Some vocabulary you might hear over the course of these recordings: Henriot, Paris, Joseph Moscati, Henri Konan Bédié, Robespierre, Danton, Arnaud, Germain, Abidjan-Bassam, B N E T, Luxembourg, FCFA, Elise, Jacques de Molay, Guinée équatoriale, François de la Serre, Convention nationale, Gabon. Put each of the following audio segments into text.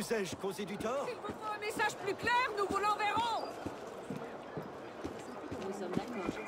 Vous ai-je causé du tort? S'il vous faut un message plus clair, nous vous l'enverrons. Nous sommes d'accord.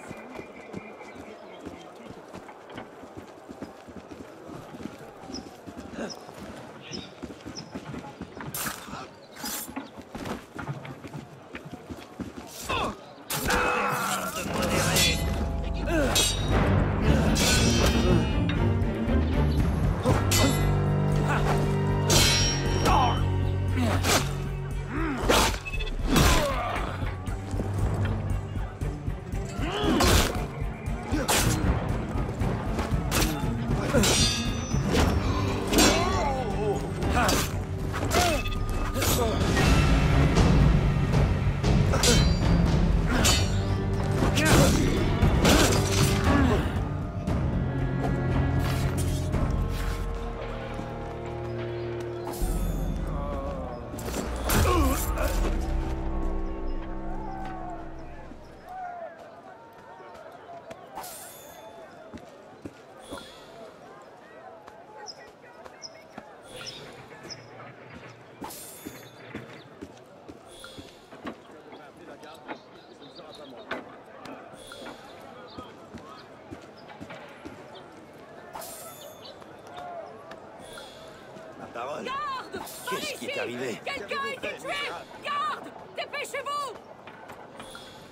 Qu'est-ce qui est arrivé? Quelqu'un a été tué! Garde! Dépêchez-vous!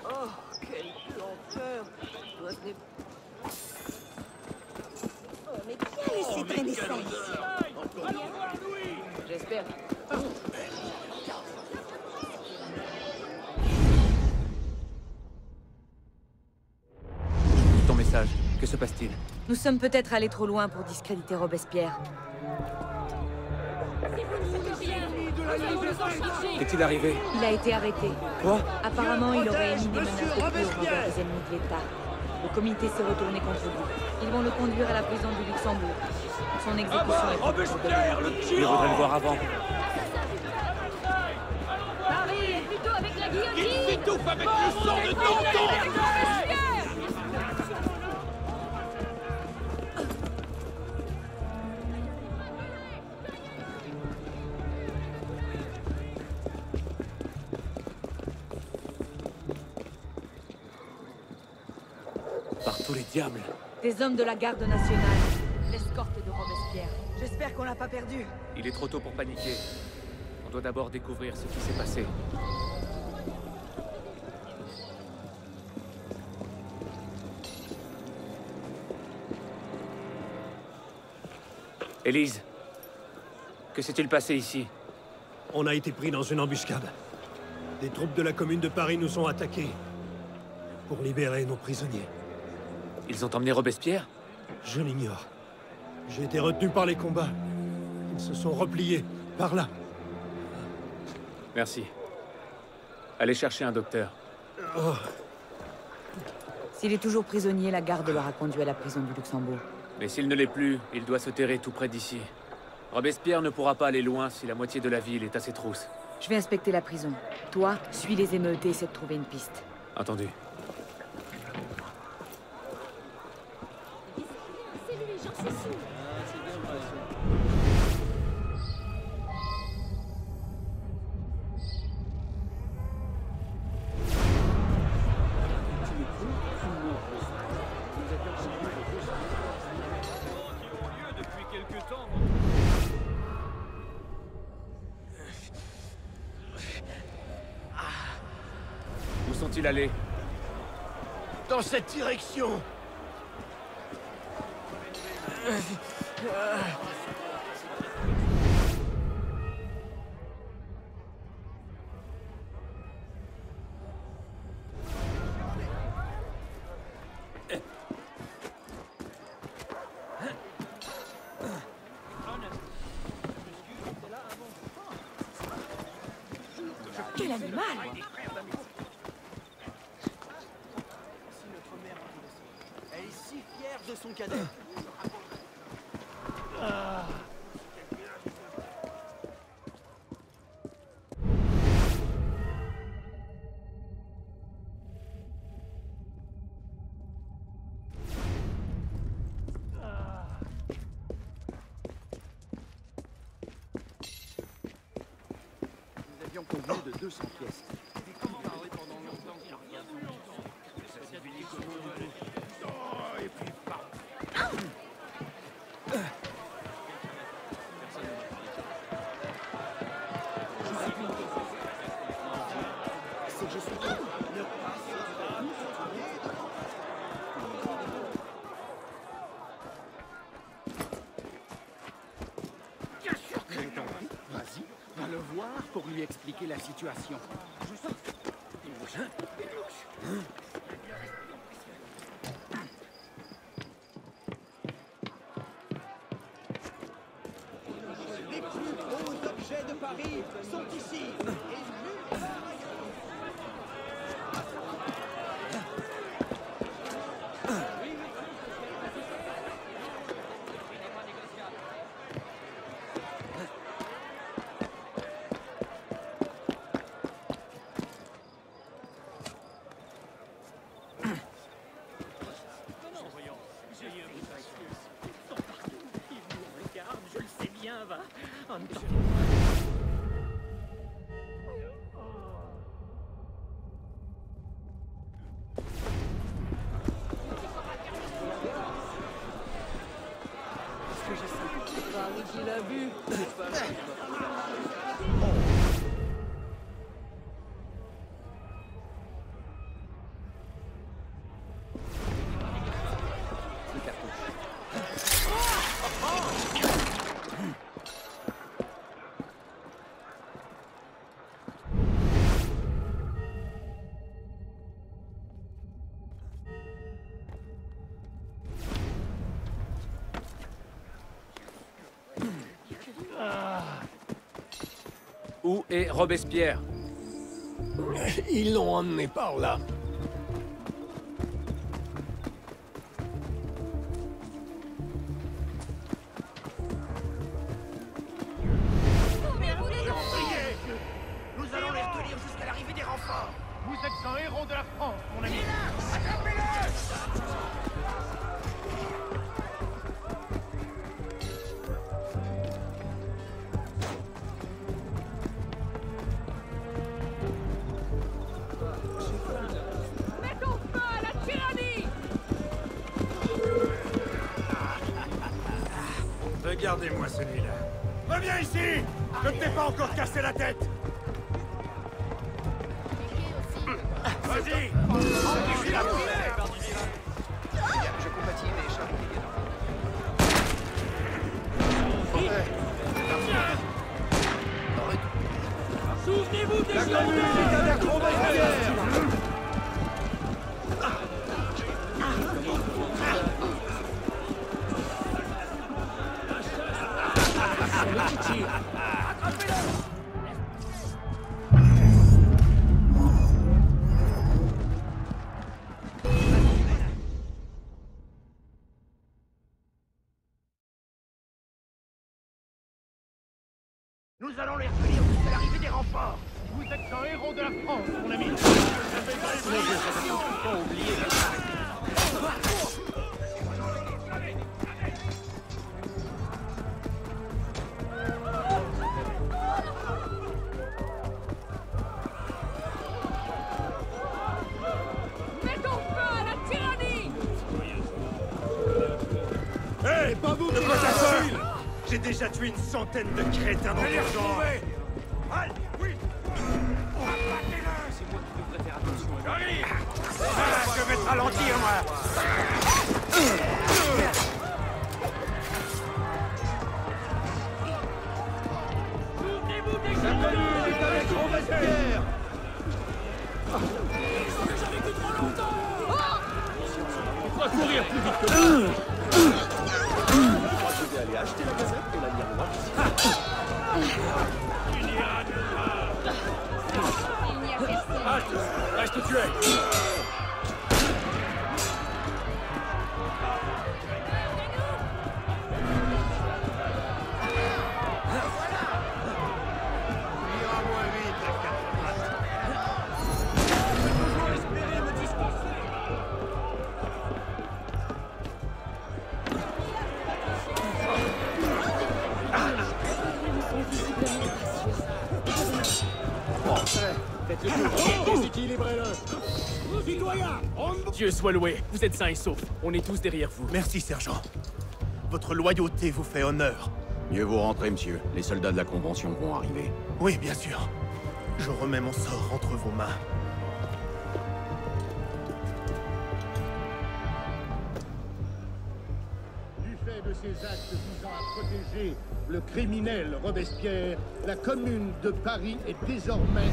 Oh, quelle lenteur! Oh, mais qui a laissé traîner ça? Allons voir Louis! J'espère. Ton message, que se passe-t-il? Nous sommes peut-être allés trop loin pour discréditer Robespierre. Qu'est-il arrivé? Il a été arrêté. Quoi? Apparemment, il aurait émis des menaces de cours envers les ennemis de l'État. Le comité s'est retourné contre lui. Ils vont le conduire à la prison du Luxembourg. Son exécution est... Robespierre, le tueur! Il voudrait le voir avant. Paris, plutôt avec la guillotine! Il s'étouffe avec le sang de Danton! Des hommes de la garde nationale, l'escorte de Robespierre. J'espère qu'on l'a pas perdu. Il est trop tôt pour paniquer. On doit d'abord découvrir ce qui s'est passé. Elise, que s'est-il passé ici? On a été pris dans une embuscade. Des troupes de la Commune de Paris nous ont attaqués pour libérer nos prisonniers. Ils ont emmené Robespierre? Je l'ignore. J'ai été retenu par les combats. Ils se sont repliés, par là. Merci. Allez chercher un docteur. Oh. S'il est toujours prisonnier, la garde l'aura conduit à la prison du Luxembourg. Mais s'il ne l'est plus, il doit se terrer tout près d'ici. Robespierre ne pourra pas aller loin si la moitié de la ville est à ses trousses. Je vais inspecter la prison. Toi, suis les émeutes et essaie de trouver une piste. Entendu. Où sont-ils allés? Dans cette direction. Quel animal! Elle est si fière de son cadet. convenu de 200 pièces. Pour lui expliquer la situation. Les plus beaux objets de Paris sont ici. Où est Robespierre? Ils l'ont emmené par là. Regardez-moi celui-là. Reviens ici! Je ne t'ai pas encore cassé la tête! Vas-y! Enlevez la poulet! Je compatis, mais Charles est galant. Souvenez-vous des gens! Nous allons les recueillir jusqu'à l'arrivée des renforts. Vous êtes un héros de la France, mon ami. J'ai déjà tué une centaine de crétins dans le genre. Allez, oui. C'est moi qui devrais faire attention. J'arrive. Je vais te ralentir, moi. J'en ai que trop longtemps. On va courir plus vite que acheter la gazette et la miroir. Il n'y a pas. Reste où tu es. Déséquilibrez-le. Citoyens, on... Dieu soit loué, vous êtes sains et saufs. On est tous derrière vous. Merci, sergent. Votre loyauté vous fait honneur. Mieux vaut rentrer, monsieur. Les soldats de la Convention vont arriver. Oui, bien sûr. Je remets mon sort entre vos mains. De ces actes visant à protéger le criminel Robespierre, la Commune de Paris est désormais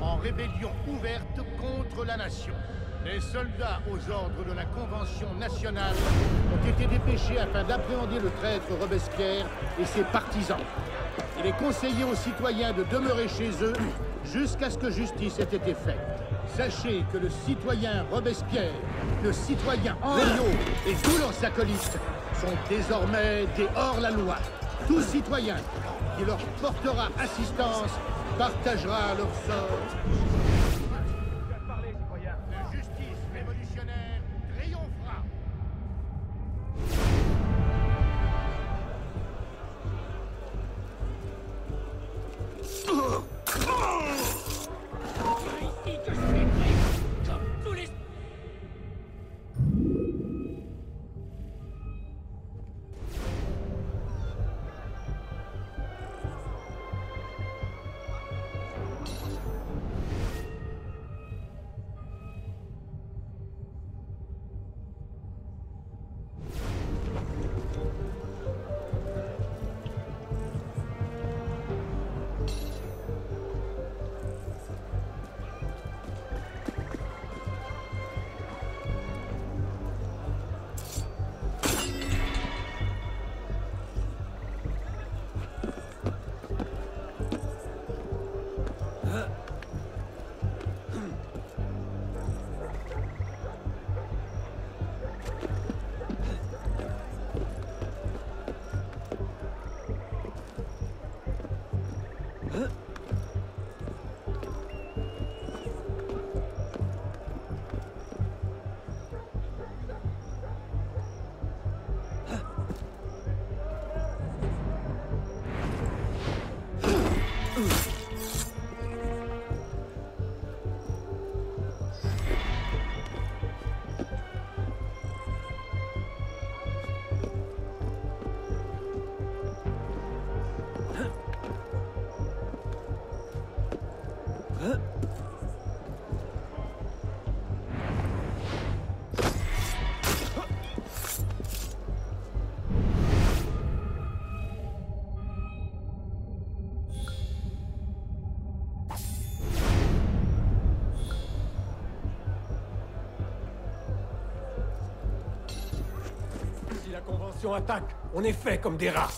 en rébellion ouverte contre la nation. Les soldats aux ordres de la Convention nationale ont été dépêchés afin d'appréhender le traître Robespierre et ses partisans. Il est conseillé aux citoyens de demeurer chez eux jusqu'à ce que justice ait été faite. Sachez que le citoyen Robespierre, le citoyen Henriot et tous leurs acolytes sont désormais des hors-la-loi. Tout citoyen qui leur portera assistance partagera leur sort. La justice révolutionnaire triomphera. Si on attaque, on est fait comme des rats.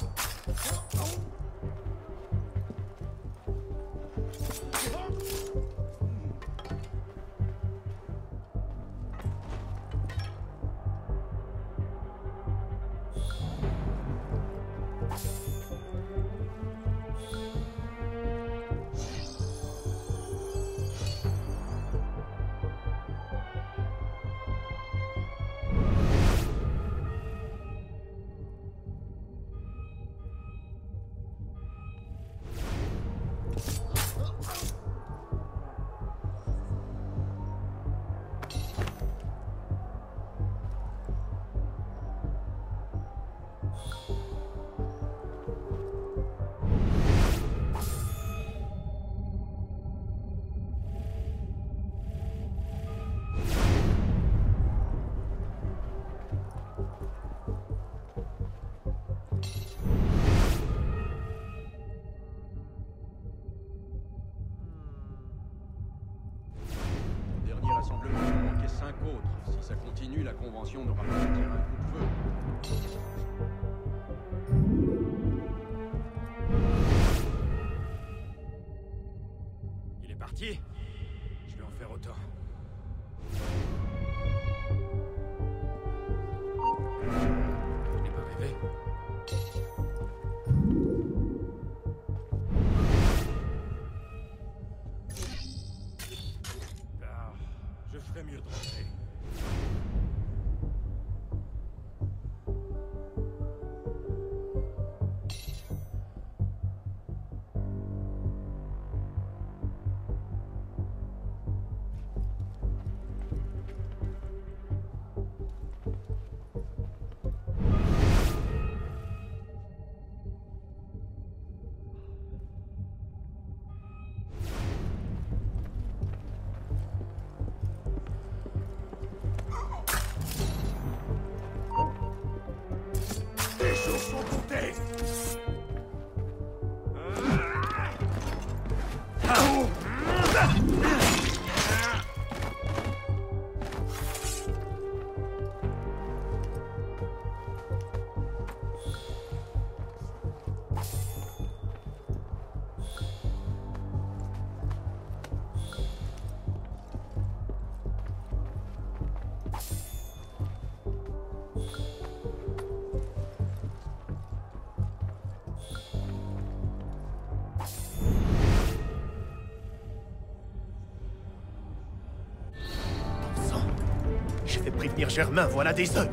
prévenir Germain, voilà des heures.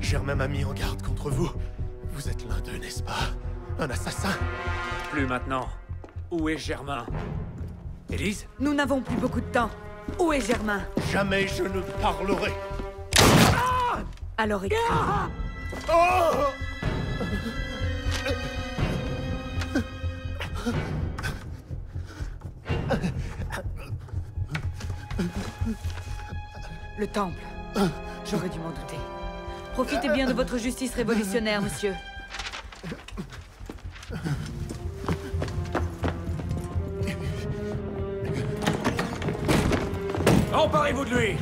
Germain m'a mis en garde contre vous. Vous êtes l'un d'eux, n'est-ce pas? Un assassin? Plus maintenant. Où est Germain? Elise? Nous n'avons plus beaucoup de temps. Où est Germain? Jamais je ne parlerai. Ah! Alors écris. Ah! Oh! Le temple. J'aurais dû m'en douter. Profitez bien de votre justice révolutionnaire, monsieur. Emparez-vous de lui!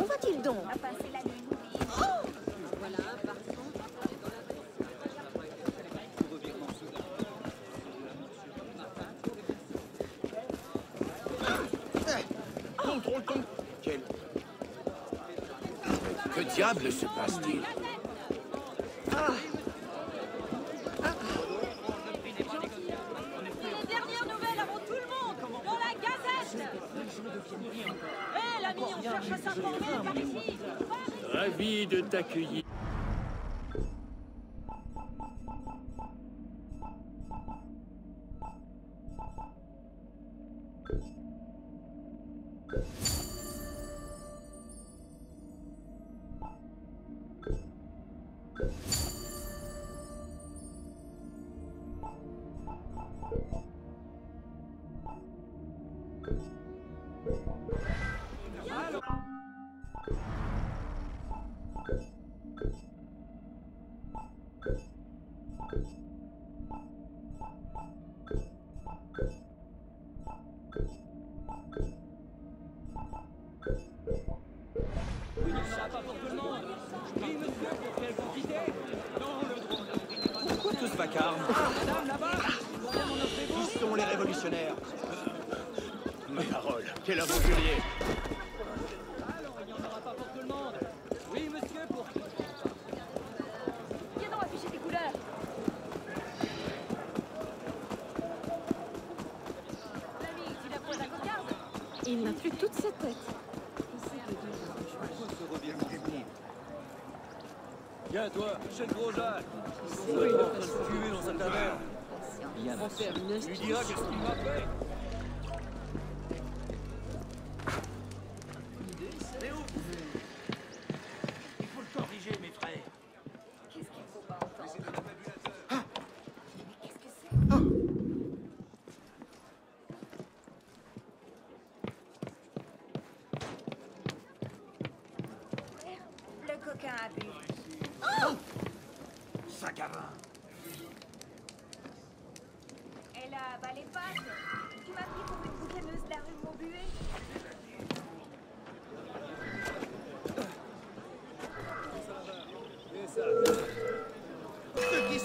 Où va-t-il donc? Que diable se passe-t-il? Ravi de t'accueillir. Quel aventurier! Alors, il n'y en aura pas pour tout le monde! Oui, monsieur, pour tout le monde! Viens donc afficher tes couleurs! L'ami, tu la poses à cocarde? Il n'a plus toute sa tête! Viens, toi, chez le gros Jacques! On va te tuer dans sa taverne! Tu lui diras qu'est-ce qu'il m'a fait!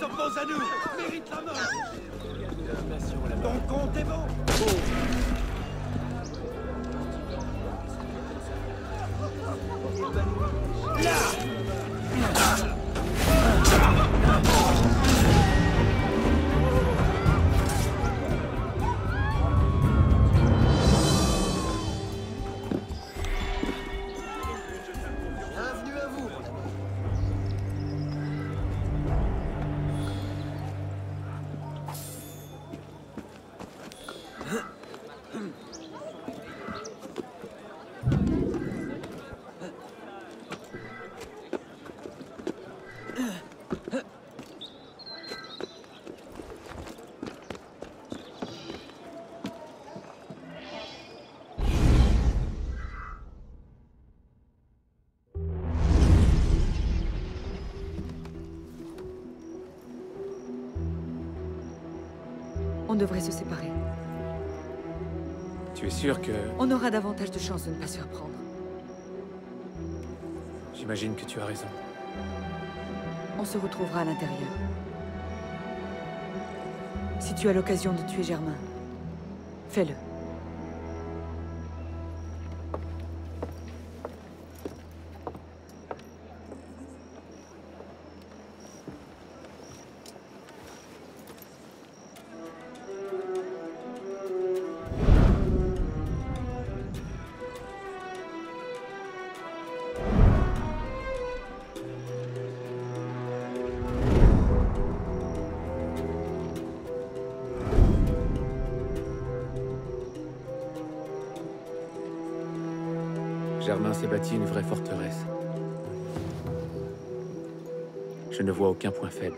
s'oppose à nous mérite la mort. Ton compte est bon. On devrait se séparer. Tu es sûr que... On aura davantage de chances de ne pas se faire prendre. J'imagine que tu as raison. On se retrouvera à l'intérieur. Si tu as l'occasion de tuer Germain, fais-le. Germain s'est bâti une vraie forteresse. Je ne vois aucun point faible.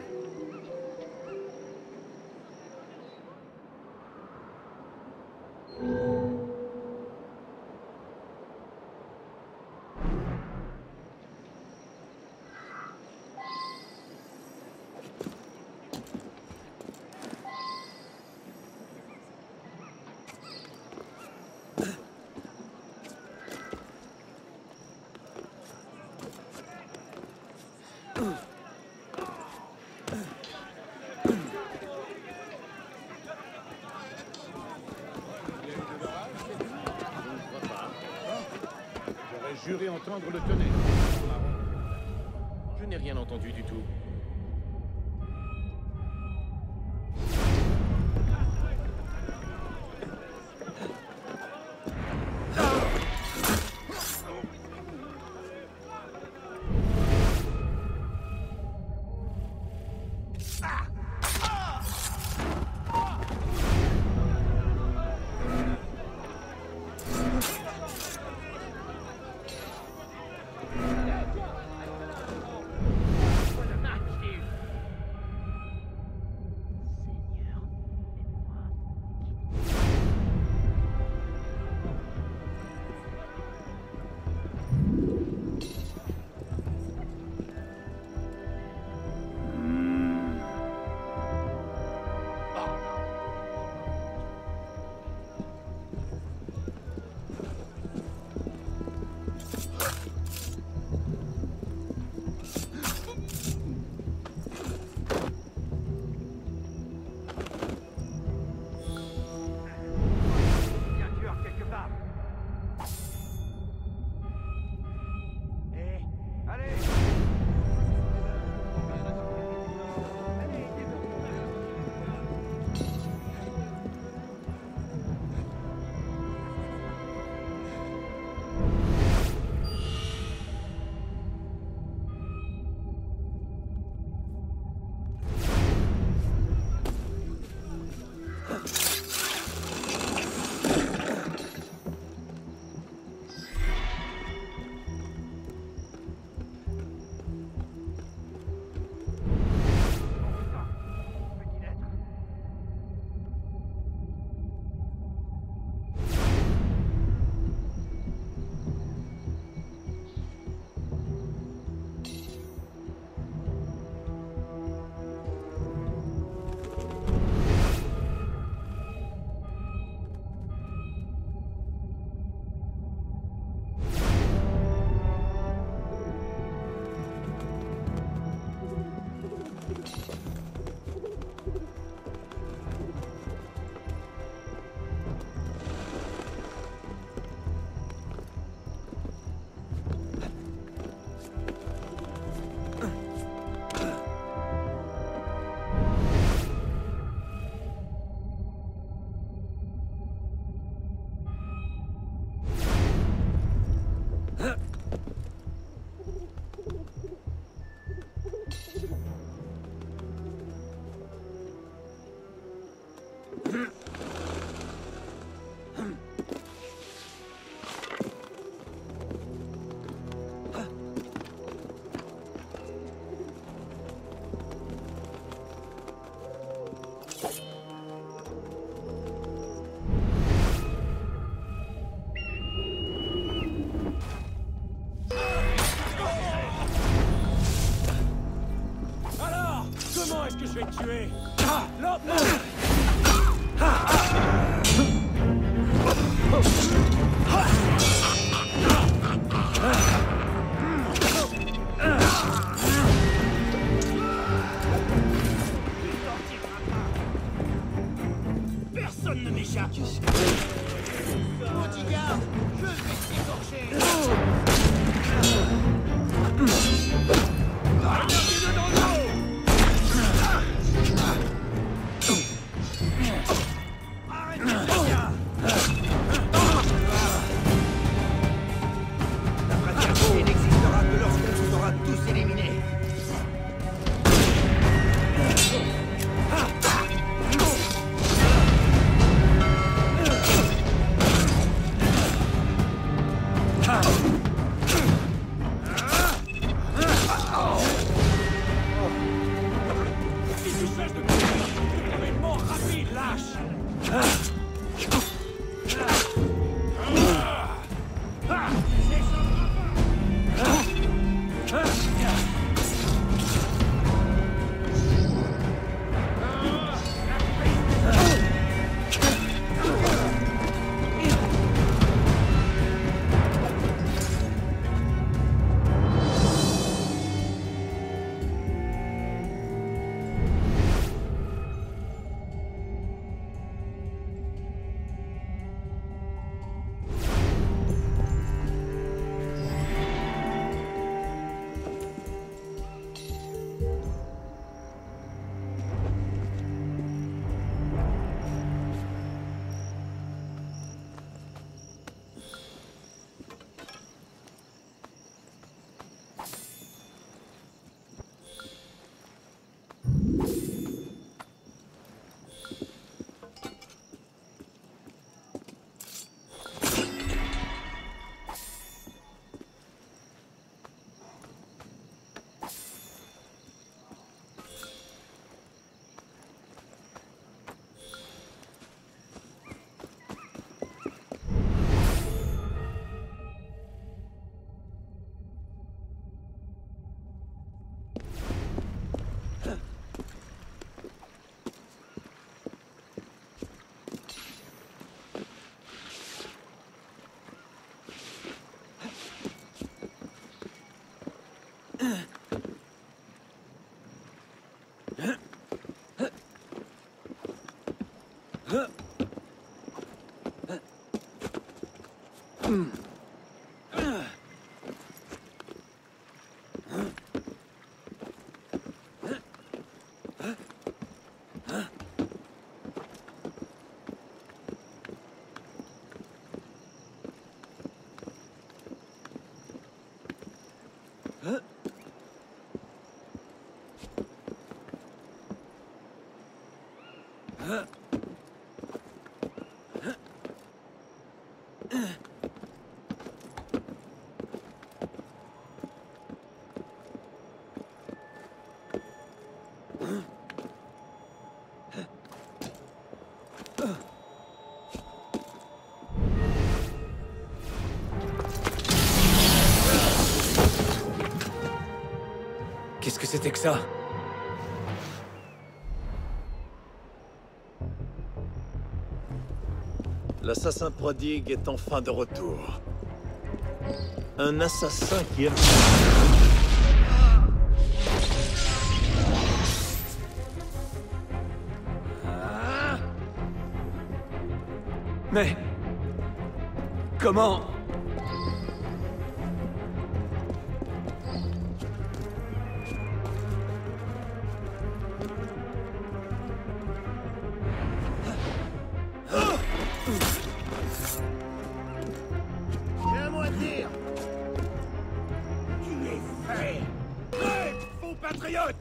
J'aurais entendre le tonnerre. Je n'ai rien entendu du tout. Qu'est-ce que c'était que ça? L'assassin prodigue est enfin de retour. Un assassin qui aime... Mais... comment? Patriote!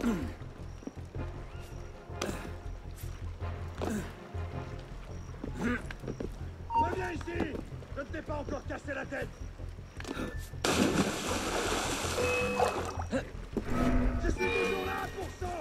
Reviens ici! Je ne t'ai pas encore cassé la tête! Je suis toujours là, pour ça!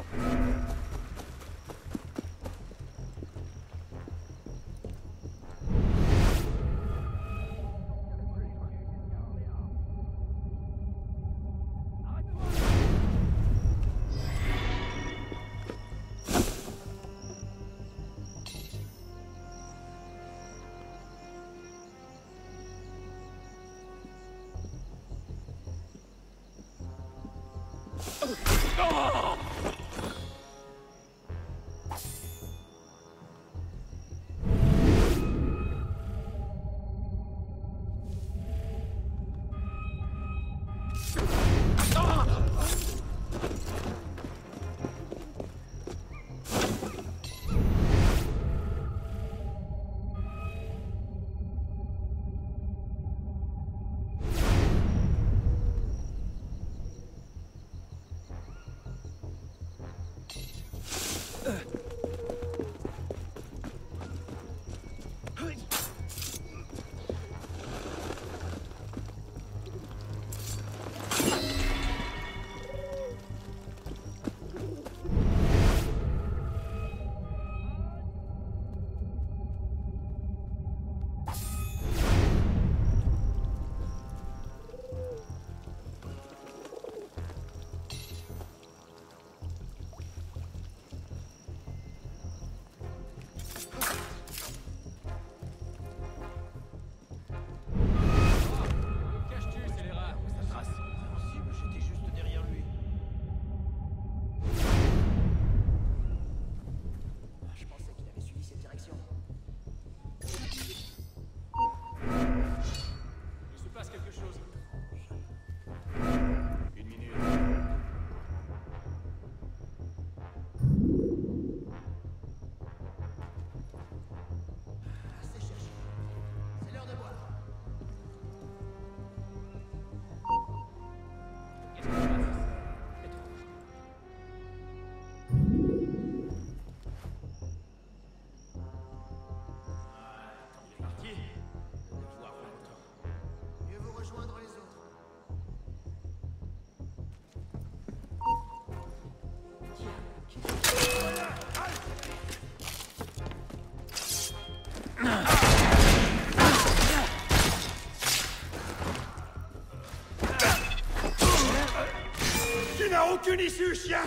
Aucune issue, chien!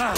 Ah.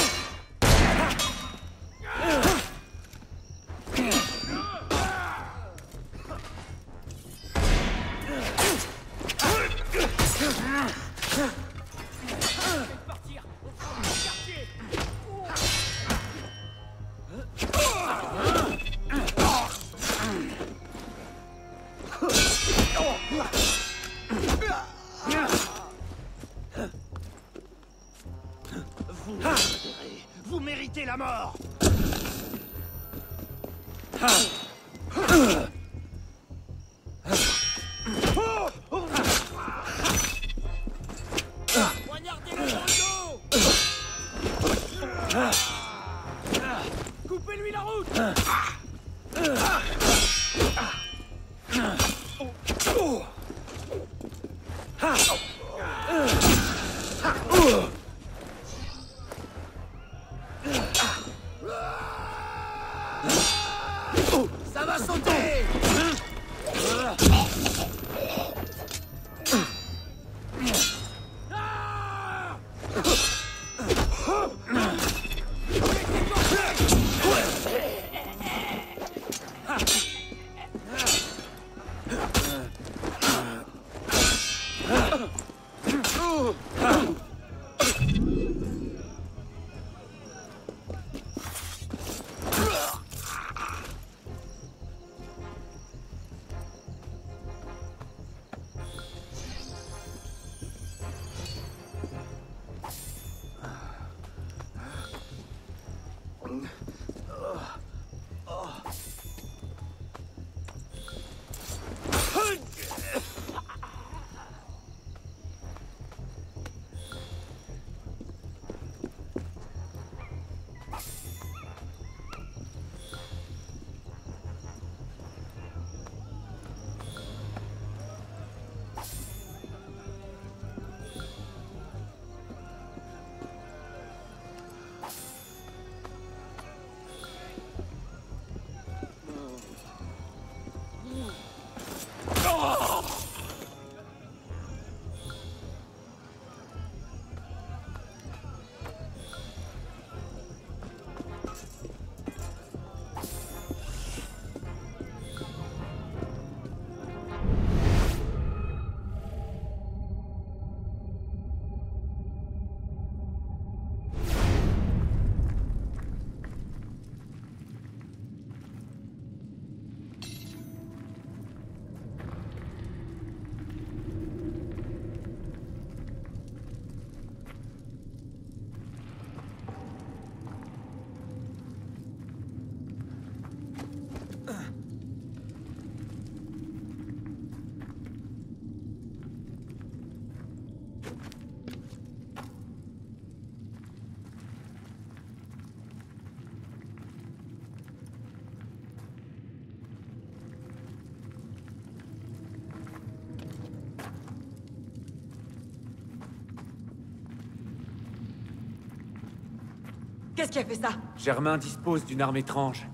Qu'est-ce qui a fait ça? Germain dispose d'une arme étrange.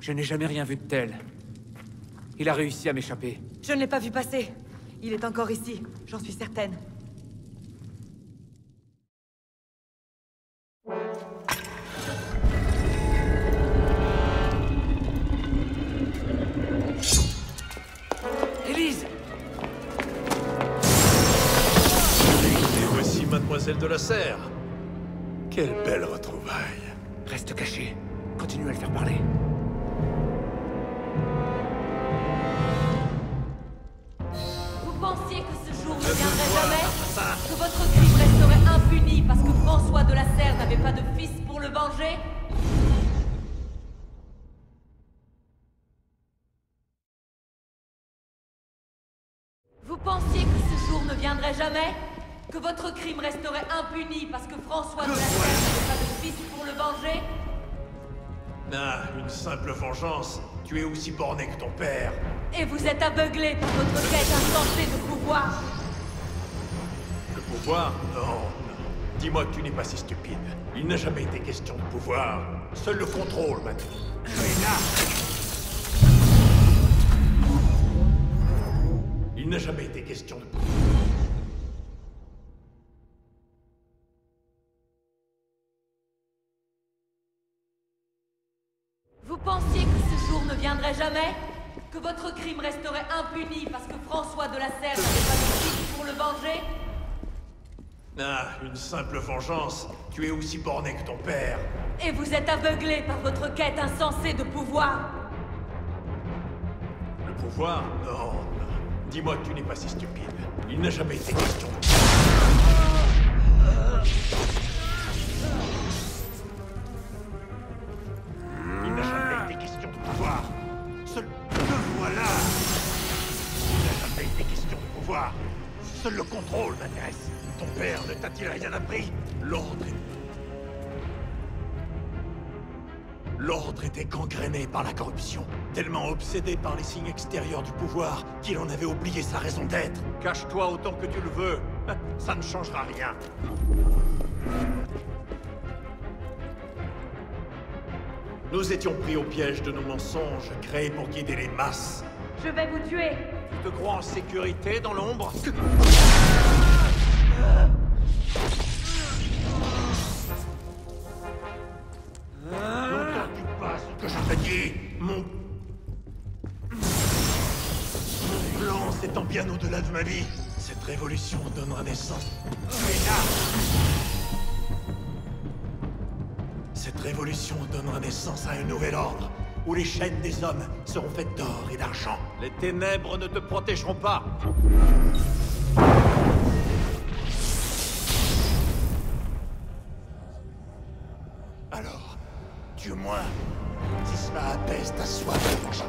Je n'ai jamais rien vu de tel. Il a réussi à m'échapper. Je ne l'ai pas vu passer. Il est encore ici, j'en suis certaine. Elise! Et voici Mademoiselle de la Serre. Quelle belle retrouvaille. Reste caché. Continue à le faire parler. Que votre crime resterait impuni parce que François de la Serre n'avait pas de fils pour le venger? Vous pensiez que ce jour ne viendrait jamais? Que votre crime resterait impuni parce que François de la Serre n'avait pas de fils pour le venger? Ah, une simple vengeance. Tu es aussi borné que ton père. Et vous êtes aveuglé par votre quête insensée de pouvoir. Pouvoir? Non. Dis-moi que tu n'es pas si stupide. Il n'a jamais été question de pouvoir. Seul le contrôle, maintenant. Il n'a jamais été question de pouvoir. Vous pensiez que ce jour ne viendrait jamais? Que votre crime resterait impuni parce que François de la Serre n'avait pas de fils pour le venger? Ah, une simple vengeance. Tu es aussi borné que ton père. Et vous êtes aveuglé par votre quête insensée de pouvoir. Le pouvoir? Non. Dis-moi que tu n'es pas si stupide. Il n'a jamais été question. Il n'a jamais été question de pouvoir. Seul le voilà. Il n'a jamais été question de pouvoir. Seul le contrôle m'intéresse. Ton père ne t'a-t-il rien appris? L'ordre était gangréné par la corruption, tellement obsédé par les signes extérieurs du pouvoir qu'il en avait oublié sa raison d'être. Cache-toi autant que tu le veux, ça ne changera rien. Nous étions pris au piège de nos mensonges, créés pour guider les masses. Je vais vous tuer. Tu te crois en sécurité dans l'ombre? N'entends-tu pas ce que je te dis? Mon plan s'étend bien au-delà de ma vie. Cette révolution donnera naissance. Cette révolution donnera naissance à un nouvel ordre, où les chaînes des hommes seront faites d'or et d'argent. Les ténèbres ne te protégeront pas. Alors, tue-moi, si cela apaise ta soif de vengeance.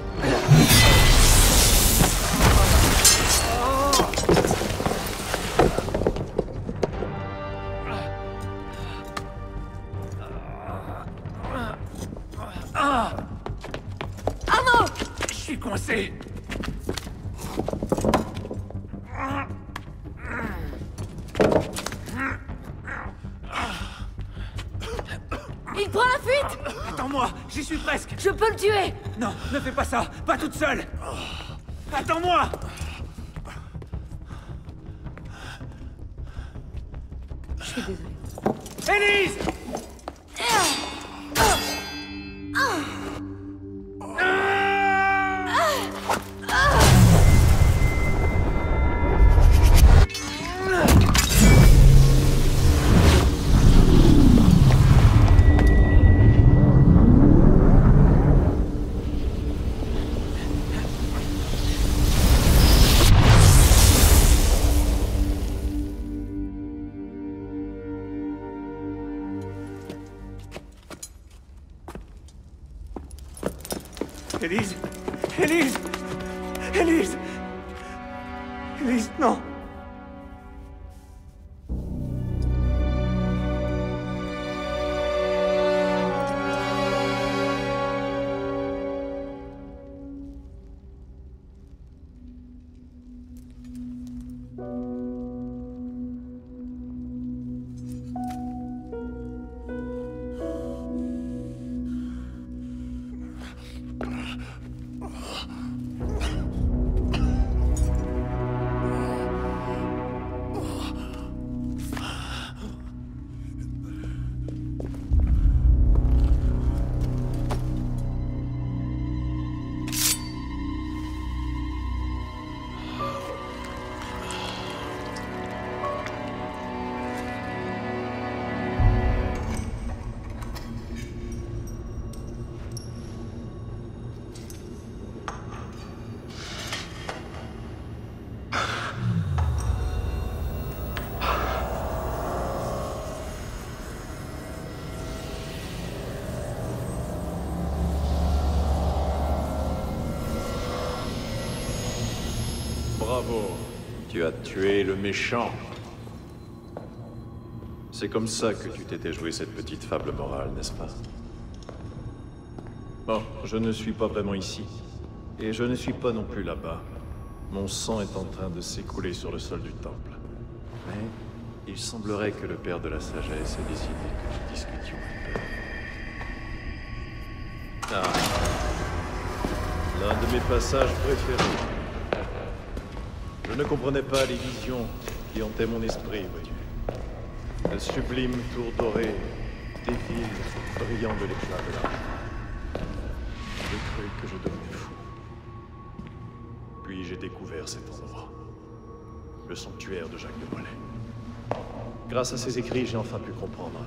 Arnaud! Je suis coincé. J'y suis presque. Je peux le tuer. Non, ne fais pas ça. Pas toute seule. Attends-moi. Je suis désolée. Elise! Elise! Elise! Elise! Elise, non! Bravo. Tu as tué le méchant. C'est comme ça que tu t'étais joué cette petite fable morale, n'est-ce pas? Bon, je ne suis pas vraiment ici. Et je ne suis pas non plus là-bas. Mon sang est en train de s'écouler sur le sol du temple. Mais il semblerait que le père de la sagesse ait décidé que nous discutions un peu. Ah, l'un de mes passages préférés. Je ne comprenais pas les visions qui hantaient mon esprit, vois-tu. La sublime tour dorée défile, brillant de l'éclat de l'argent. J'ai cru que je devenais fou. Puis j'ai découvert cet endroit. Le sanctuaire de Jacques de Molay. Grâce à ses écrits, j'ai enfin pu comprendre.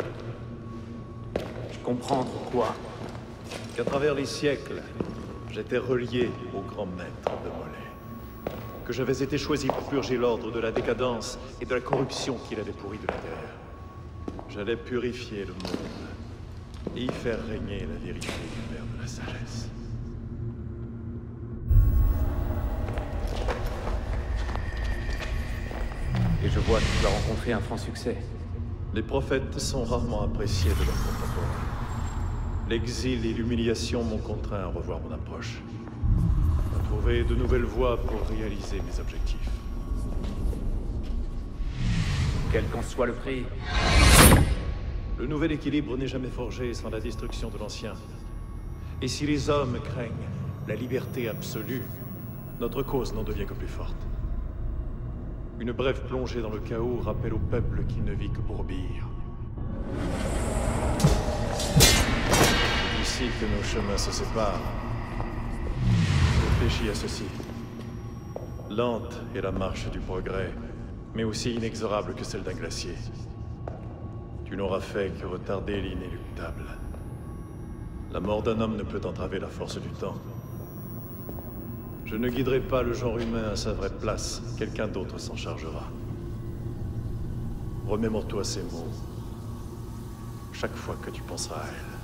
Comprendre quoi? Qu'à travers les siècles, j'étais relié au grand maître de Molay. Que j'avais été choisi pour purger l'ordre de la décadence et de la corruption qu'il avait pourri de la terre. J'allais purifier le monde et y faire régner la vérité du père de la sagesse. Et je vois que tu as rencontré un franc succès. Les prophètes sont rarement appréciés de leurs contemporains. L'exil et l'humiliation m'ont contraint à revoir mon approche. À trouver de nouvelles voies pour réaliser mes objectifs. Quel qu'en soit le prix. Le nouvel équilibre n'est jamais forgé sans la destruction de l'ancien. Et si les hommes craignent la liberté absolue, notre cause n'en devient que plus forte. Une brève plongée dans le chaos rappelle au peuple qu'il ne vit que pour bire. C'est ici que nos chemins se séparent. Réfléchis à ceci. Lente est la marche du progrès, mais aussi inexorable que celle d'un glacier. Tu n'auras fait que retarder l'inéluctable. La mort d'un homme ne peut entraver la force du temps. Je ne guiderai pas le genre humain à sa vraie place. Quelqu'un d'autre s'en chargera. Remémore-toi ces mots. Chaque fois que tu penseras à elle.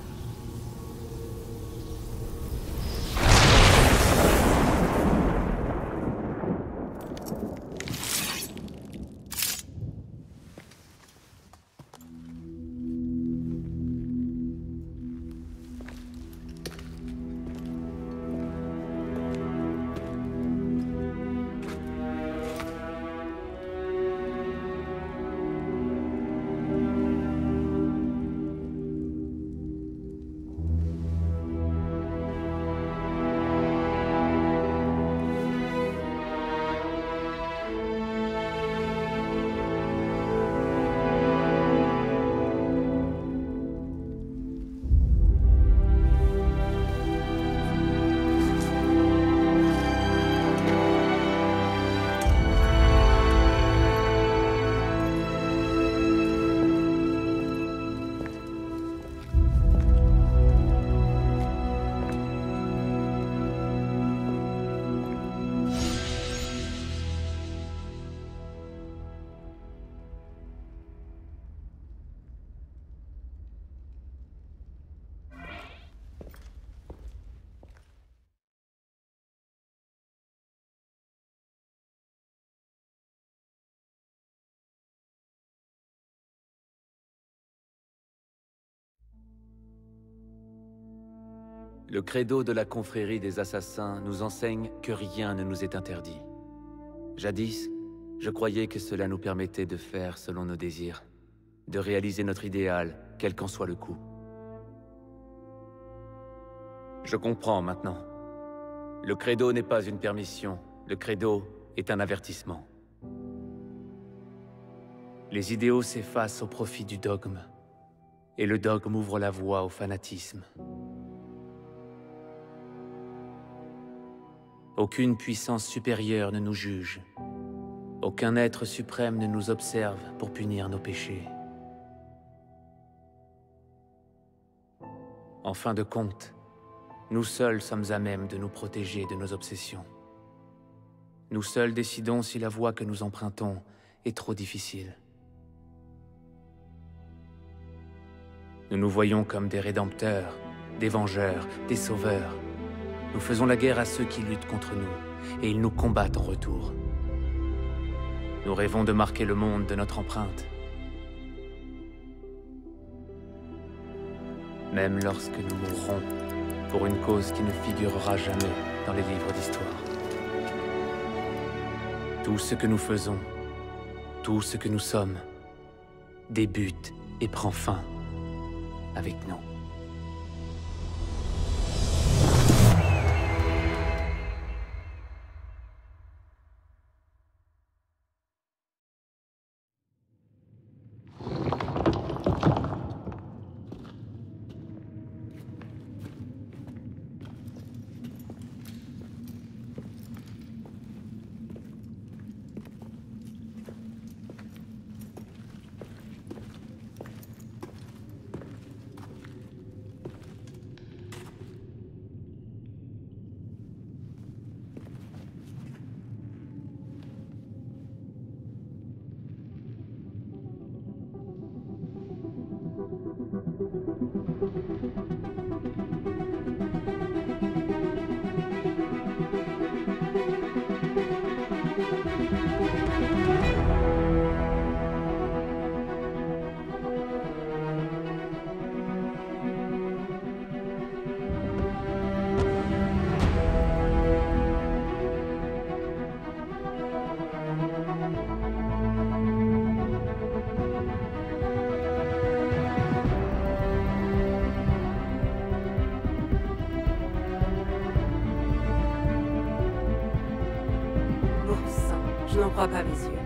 Le credo de la confrérie des assassins nous enseigne que rien ne nous est interdit. Jadis, je croyais que cela nous permettait de faire selon nos désirs, de réaliser notre idéal, quel qu'en soit le coût. Je comprends maintenant. Le credo n'est pas une permission, le credo est un avertissement. Les idéaux s'effacent au profit du dogme, et le dogme ouvre la voie au fanatisme. Aucune puissance supérieure ne nous juge. Aucun être suprême ne nous observe pour punir nos péchés. En fin de compte, nous seuls sommes à même de nous protéger de nos obsessions. Nous seuls décidons si la voie que nous empruntons est trop difficile. Nous nous voyons comme des rédempteurs, des vengeurs, des sauveurs. Nous faisons la guerre à ceux qui luttent contre nous, et ils nous combattent en retour. Nous rêvons de marquer le monde de notre empreinte. Même lorsque nous mourrons, pour une cause qui ne figurera jamais dans les livres d'histoire. Tout ce que nous faisons, tout ce que nous sommes, débute et prend fin avec nous. Pas mes yeux.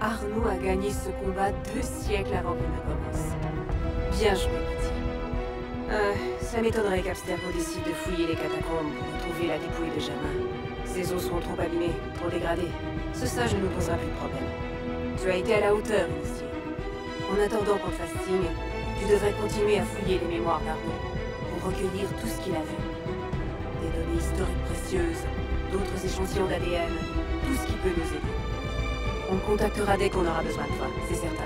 Arnaud a gagné ce combat 2 siècles avant qu'il ne commence. Bien joué, petit. Ça m'étonnerait qu'Abstergo décide de fouiller les catacombes pour retrouver la dépouille de Germain. Ses os sont trop abîmés, trop dégradés. Ce sage ne nous posera plus de problème. Tu as été à la hauteur, monsieur. En attendant qu'on te fasse signe, tu devrais continuer à fouiller les mémoires d'Arnaud pour recueillir tout ce qu'il a vu. Des données historiques précieuses, d'autres échantillons d'ADN, tout ce qui peut nous aider. On contactera dès qu'on aura besoin de toi, c'est certain.